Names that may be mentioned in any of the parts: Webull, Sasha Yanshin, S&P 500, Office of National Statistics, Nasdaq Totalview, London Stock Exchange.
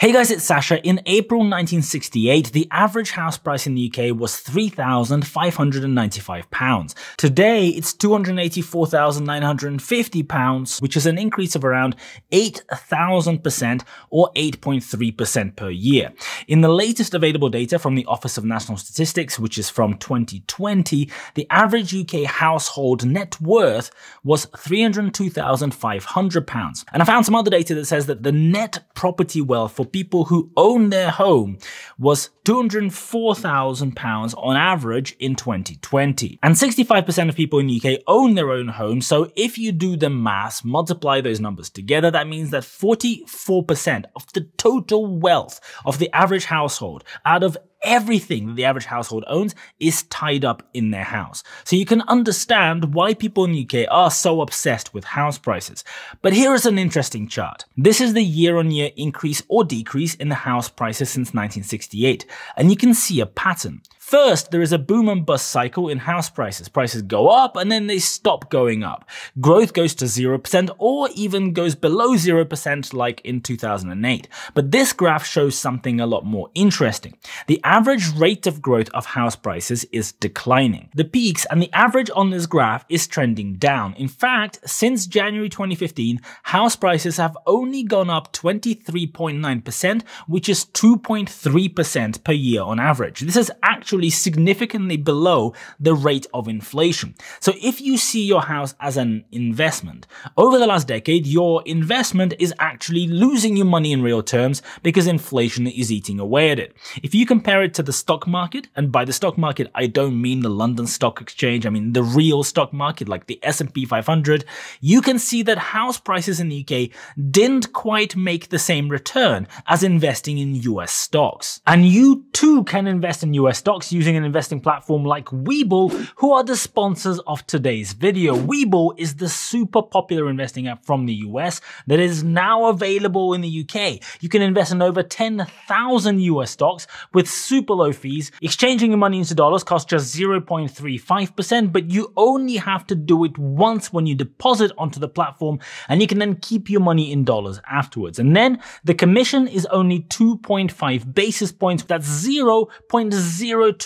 Hey guys, it's Sasha. In April 1968, the average house price in the UK was £3,595. Today, it's £284,950, which is an increase of around 8,000% or 8.3% per year. In the latest available data from the Office of National Statistics, which is from 2020, the average UK household net worth was £302,500. And I found some other data that says that the net property wealth for people who own their home was £204,000 on average in 2020. And 65% of people in the UK own their own home. So if you do the maths, multiply those numbers together, that means that 44% of the total wealth of the average household out of everything that the average household owns is tied up in their house. So you can understand why people in the UK are so obsessed with house prices. But here is an interesting chart. This is the year-on-year increase or decrease in the house prices since 1968. And you can see a pattern. First, there is a boom and bust cycle in house prices. Prices go up and then they stop going up. Growth goes to 0% or even goes below 0% like in 2008. But this graph shows something a lot more interesting. The average rate of growth of house prices is declining. The peaks and the average on this graph is trending down. In fact, since January 2015, house prices have only gone up 23.9%, which is 2.3% per year on average. This is actually significantly below the rate of inflation. So if you see your house as an investment, over the last decade, your investment is actually losing you money in real terms because inflation is eating away at it. If you compare it to the stock market, and by the stock market, I don't mean the London Stock Exchange, I mean the real stock market like the S&P 500, you can see that house prices in the UK didn't quite make the same return as investing in US stocks. And you too can invest in US stocks using an investing platform like Webull, who are the sponsors of today's video. Webull is the super popular investing app from the US that is now available in the UK. You can invest in over 10,000 US stocks with super low fees. Exchanging your money into dollars costs just 0.35%, but you only have to do it once when you deposit onto the platform, and you can then keep your money in dollars afterwards. And then the commission is only 2.5 basis points. That's 0.025%.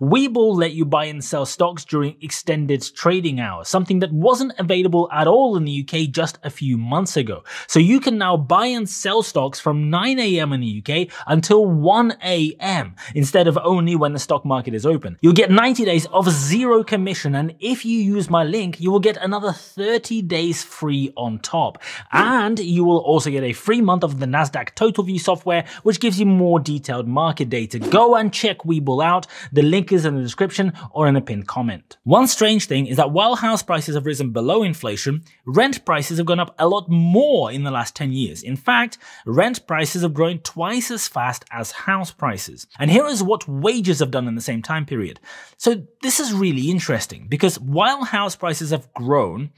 Webull let you buy and sell stocks during extended trading hours, something that wasn't available at all in the UK just a few months ago. So you can now buy and sell stocks from 9 AM in the UK until 1 AM instead of only when the stock market is open. You'll get 90 days of zero commission, and if you use my link, you will get another 30 days free on top. And you will also get a free month of the Nasdaq Totalview software, which gives you more detailed market data. Go and check Webull out. The link is in the description or in a pinned comment. One strange thing is that while house prices have risen below inflation, rent prices have gone up a lot more in the last 10 years. In fact, rent prices have grown twice as fast as house prices. And here is what wages have done in the same time period. So this is really interesting because while house prices have grown,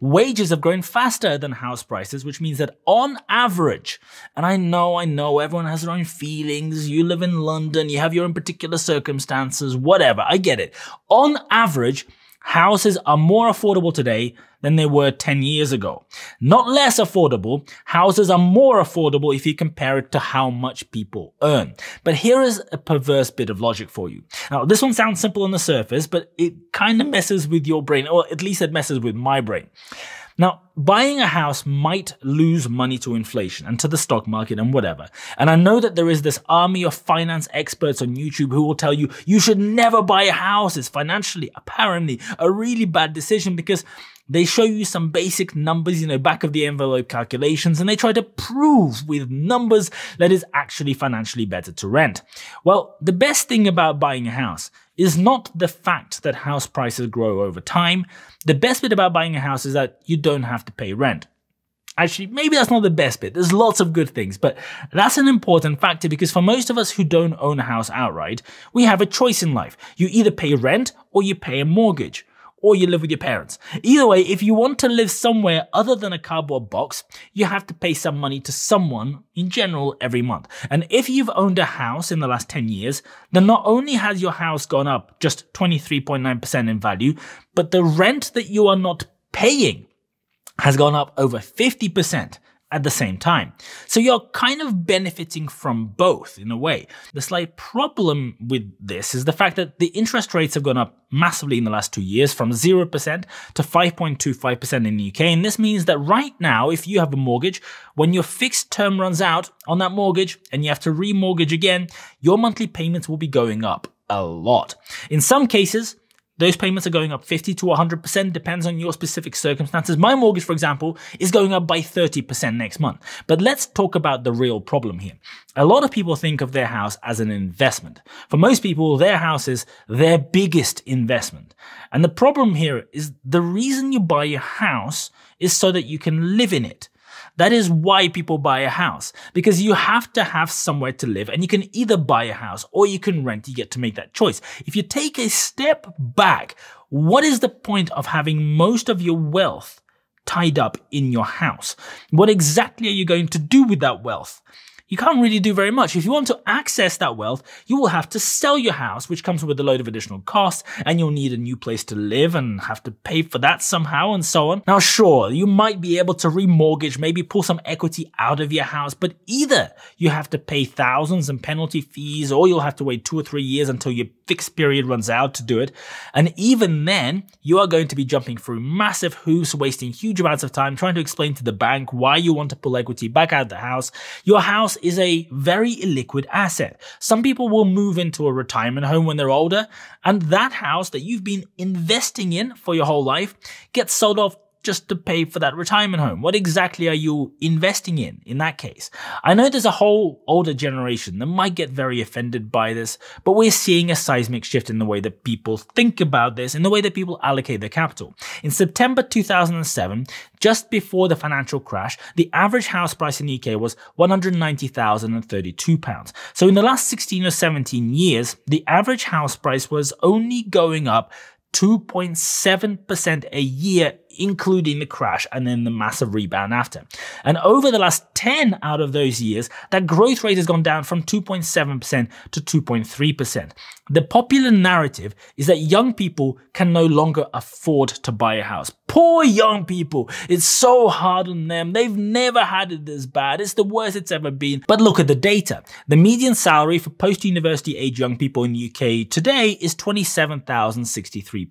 wages have grown faster than house prices, which means that on average, and I know everyone has their own feelings, you live in London, you have your own particular circumstances, whatever, I get it. On average, houses are more affordable today than they were 10 years ago. Not less affordable, houses are more affordable if you compare it to how much people earn. But here is a perverse bit of logic for you. Now, this one sounds simple on the surface, but it kind of messes with your brain, or at least it messes with my brain. Now, buying a house might lose money to inflation and to the stock market and whatever. And I know that there is this army of finance experts on YouTube who will tell you, you should never buy a house. It's financially, apparently, a really bad decision because they show you some basic numbers, you know, back of the envelope calculations, and they try to prove with numbers that it's actually financially better to rent. Well, the best thing about buying a house is not the fact that house prices grow over time. The best bit about buying a house is that you don't have to pay rent. Actually, maybe that's not the best bit. There's lots of good things, but that's an important factor because for most of us who don't own a house outright, we have a choice in life. You either pay rent or you pay a mortgage, or you live with your parents. Either way, if you want to live somewhere other than a cardboard box, you have to pay some money to someone in general every month. And if you've owned a house in the last 10 years, then not only has your house gone up just 23.9% in value, but the rent that you are not paying has gone up over 50%. at the same time. So you're kind of benefiting from both in a way. The slight problem with this is the fact that the interest rates have gone up massively in the last 2 years, from 0% to 5.25% in the UK. And this means that right now, if you have a mortgage, when your fixed term runs out on that mortgage and you have to remortgage again, your monthly payments will be going up a lot. In some cases, those payments are going up 50 to 100%, depends on your specific circumstances. My mortgage, for example, is going up by 30% next month. But let's talk about the real problem here. A lot of people think of their house as an investment. For most people, their house is their biggest investment. And the problem here is the reason you buy your house is so that you can live in it. That is why people buy a house, because you have to have somewhere to live, and you can either buy a house or you can rent. You get to make that choice. If you take a step back, what is the point of having most of your wealth tied up in your house? What exactly are you going to do with that wealth? You can't really do very much. If you want to access that wealth, you will have to sell your house, which comes with a load of additional costs, and you'll need a new place to live and have to pay for that somehow and so on. Now, sure, you might be able to remortgage, maybe pull some equity out of your house, but either you have to pay thousands in penalty fees, or you'll have to wait 2 or 3 years until your fixed period runs out to do it. And even then, you are going to be jumping through massive hoops, wasting huge amounts of time trying to explain to the bank why you want to pull equity back out of the house. Your house is a very illiquid asset. Some people will move into a retirement home when they're older, and that house that you've been investing in for your whole life gets sold off just to pay for that retirement home. What exactly are you investing in that case? I know there's a whole older generation that might get very offended by this, but we're seeing a seismic shift in the way that people think about this, in the way that people allocate their capital. In September 2007, just before the financial crash, the average house price in the UK was £190,032. So in the last 16 or 17 years, the average house price was only going up 2.7% a year, including the crash and then the massive rebound after. And over the last 10 out of those years, that growth rate has gone down from 2.7% to 2.3%. The popular narrative is that young people can no longer afford to buy a house. Poor young people, it's so hard on them. They've never had it this bad. It's the worst it's ever been. But look at the data. The median salary for post-university age young people in the UK today is £27,063.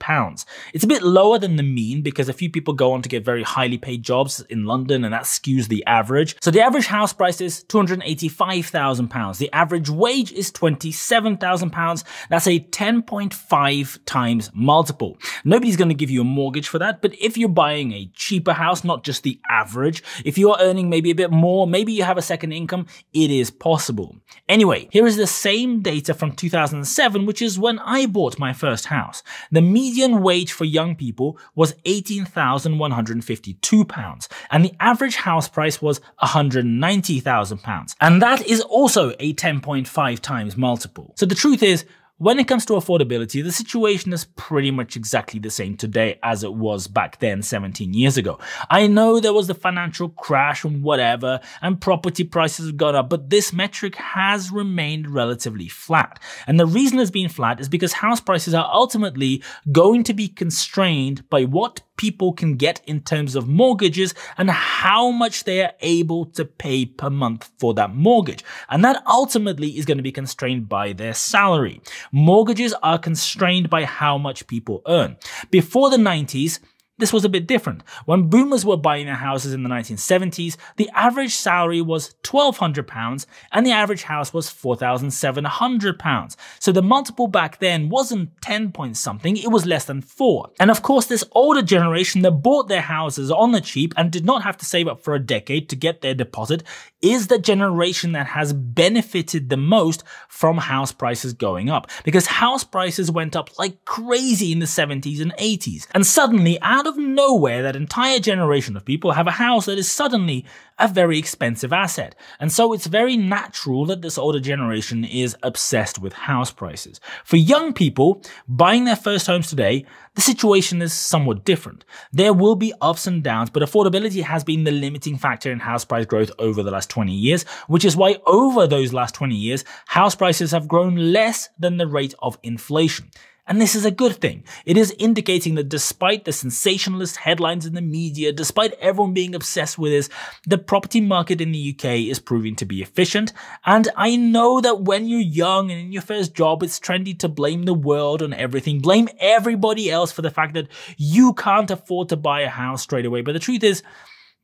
It's a bit lower than the mean because a few people go on to get very highly paid jobs in London, and that skews the average. So the average house price is £285,000. The average wage is £27,000. That's a 10.5 times multiple. Nobody's going to give you a mortgage for that, but if you're buying a cheaper house, not just the average, if you're earning maybe a bit more, maybe you have a second income, it is possible. Anyway, here is the same data from 2007, which is when I bought my first house. The median wage for young people was £18,152, and the average house price was £190,000, and that is also a 10.5 times multiple. So the truth is, when it comes to affordability, the situation is pretty much exactly the same today as it was back then 17 years ago. I know there was the financial crash and whatever, and property prices have gone up, but this metric has remained relatively flat. And the reason it's been flat is because house prices are ultimately going to be constrained by what people can get in terms of mortgages and how much they are able to pay per month for that mortgage. And that ultimately is going to be constrained by their salary. Mortgages are constrained by how much people earn. Before the 90s, this was a bit different. When boomers were buying their houses in the 1970s, the average salary was £1,200 and the average house was £4,700. So the multiple back then wasn't 10 point something, it was less than 4. And of course, this older generation that bought their houses on the cheap and did not have to save up for a decade to get their deposit is the generation that has benefited the most from house prices going up, because house prices went up like crazy in the 70s and 80s. And suddenly, out of nowhere, that entire generation of people have a house that is suddenly a very expensive asset. And so it's very natural that this older generation is obsessed with house prices. For young people buying their first homes today, the situation is somewhat different. There will be ups and downs, but affordability has been the limiting factor in house price growth over the last 20 years, which is why over those last 20 years, house prices have grown less than the rate of inflation. And this is a good thing. It is indicating that despite the sensationalist headlines in the media, despite everyone being obsessed with this, the property market in the UK is proving to be efficient. And I know that when you're young and in your first job, it's trendy to blame the world on everything, blame everybody else for the fact that you can't afford to buy a house straight away. But the truth is,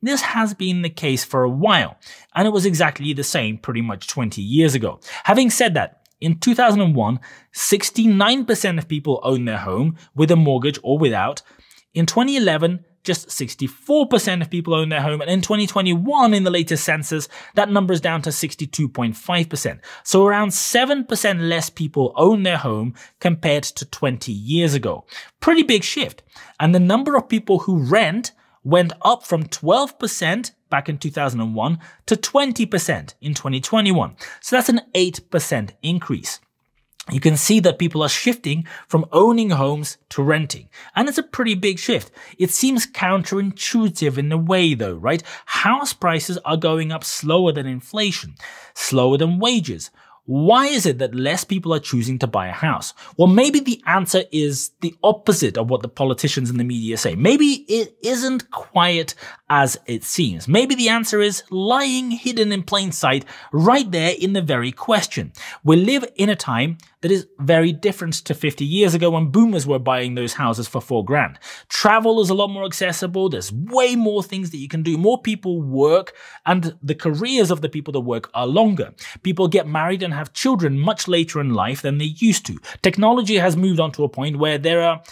this has been the case for a while, and it was exactly the same pretty much 20 years ago. Having said that, in 2001, 69% of people owned their home with a mortgage or without. In 2011, just 64% of people owned their home. And in 2021, in the latest census, that number is down to 62.5%. So around 7% less people own their home compared to 20 years ago. Pretty big shift. And the number of people who rent went up from 12% back in 2001 to 20% in 2021. So that's an 8% increase. You can see that people are shifting from owning homes to renting. And it's a pretty big shift. It seems counterintuitive in a way though, right? House prices are going up slower than inflation, slower than wages. Why is it that less people are choosing to buy a house? Well, maybe the answer is the opposite of what the politicians and the media say. Maybe it isn't quiet as it seems. Maybe the answer is lying hidden in plain sight right there in the very question. We live in a time that is very different to 50 years ago when boomers were buying those houses for £4,000. Travel is a lot more accessible. There's way more things that you can do. More people work, and the careers of the people that work are longer. People get married and have children much later in life than they used to. Technology has moved on to a point where there are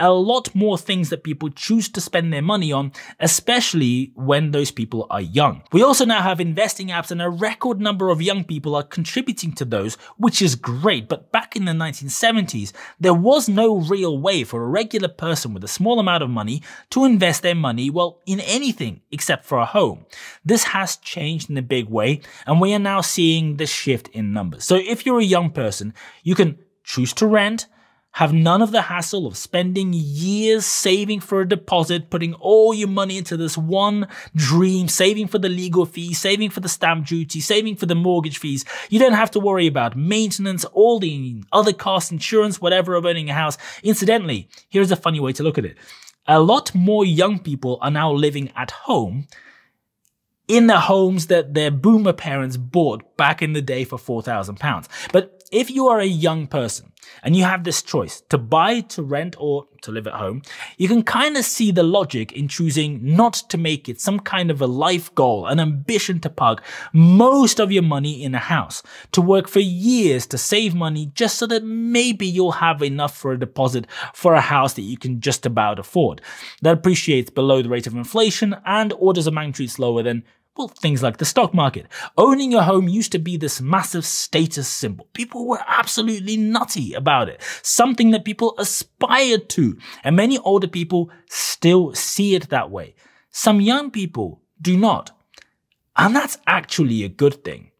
a lot more things that people choose to spend their money on, especially when those people are young. We also now have investing apps, and a record number of young people are contributing to those, which is great. But back in the 1970s, there was no real way for a regular person with a small amount of money to invest their money, well, in anything except for a home. This has changed in a big way, and we are now seeing this shift in numbers. So if you're a young person, you can choose to rent, have none of the hassle of spending years saving for a deposit, putting all your money into this one dream, saving for the legal fees, saving for the stamp duty, saving for the mortgage fees. You don't have to worry about maintenance, all the other costs, insurance, whatever of owning a house. Incidentally, here's a funny way to look at it. A lot more young people are now living at home in the homes that their boomer parents bought back in the day for £4,000. But if you are a young person, and you have this choice to buy, to rent, or to live at home, you can kind of see the logic in choosing not to make it some kind of a life goal, an ambition to park most of your money in a house, to work for years to save money just so that maybe you'll have enough for a deposit for a house that you can just about afford, that appreciates below the rate of inflation and orders of magnitude slower than, well, things like the stock market. Owning a home used to be this massive status symbol. People were absolutely nutty about it. Something that people aspired to. And many older people still see it that way. Some young people do not. And that's actually a good thing.